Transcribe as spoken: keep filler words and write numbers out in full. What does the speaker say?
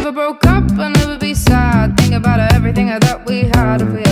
never broke up, I'll never be sad. Think about everything I thought we had if we